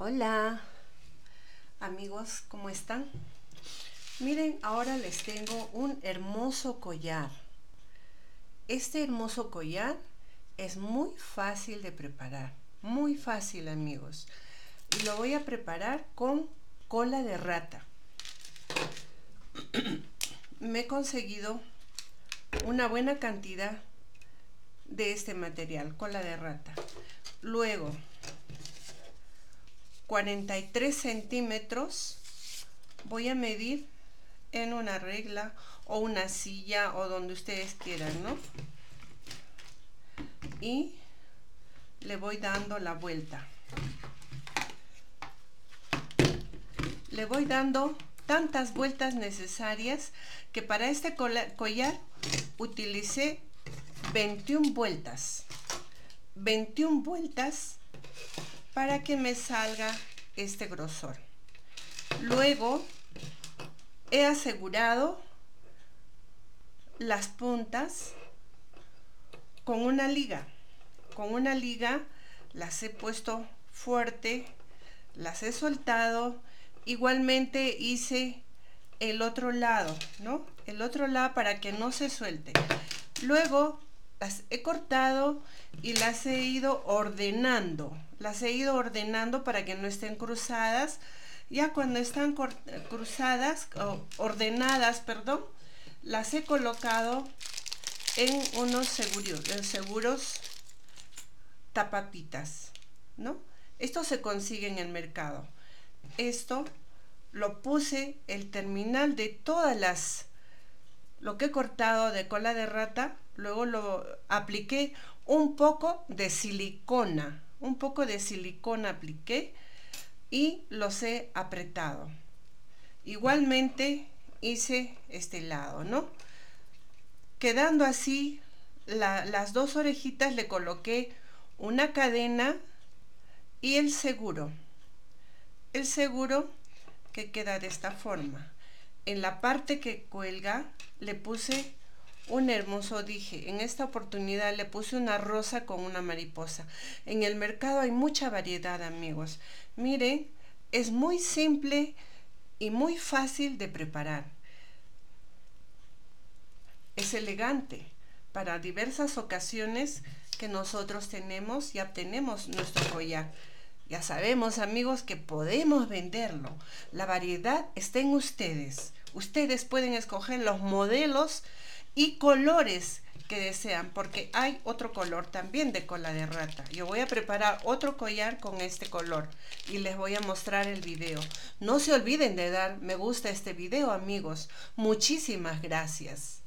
Hola amigos, ¿cómo están? Miren, ahora les tengo un hermoso collar. Este hermoso collar es muy fácil de preparar, muy fácil amigos. Lo voy a preparar con cola de rata. Me he conseguido una buena cantidad de este material, cola de rata. Luego 43 centímetros voy a medir en una regla o una silla o donde ustedes quieran, ¿no? Y le voy dando la vuelta, le voy dando tantas vueltas necesarias, que para este collar utilicé 21 vueltas, 21 vueltas para que me salga este grosor. Luego he asegurado las puntas con una liga, las he puesto fuerte, las he soltado. Igualmente hice el otro lado, ¿no? El otro lado para que no se suelte. Luego las he cortado y las he ido ordenando. Las he ido ordenando para que no estén cruzadas. Ya cuando están cruzadas, o ordenadas, perdón, las he colocado en unos seguros tapapitas, ¿no? Estos se consiguen en el mercado. Esto lo puse el terminal de todas las, lo que he cortado de cola de rata. Luego lo apliqué un poco de silicona, apliqué y los he apretado. Igualmente hice este lado, ¿no? Quedando así las dos orejitas, le coloqué una cadena y el seguro. El seguro que queda de esta forma. En la parte que cuelga le puse un hermoso dije. En esta oportunidad le puse una rosa con una mariposa. En el mercado hay mucha variedad, amigos. Miren, es muy simple y muy fácil de preparar. Es elegante para diversas ocasiones que nosotros tenemos y obtenemos nuestro collar. Ya sabemos, amigos, que podemos venderlo. La variedad está en ustedes. Ustedes pueden escoger los modelos y colores que desean, porque hay otro color también de cola de rata. Yo voy a preparar otro collar con este color y les voy a mostrar el video. No se olviden de dar me gusta a este video, amigos. Muchísimas gracias.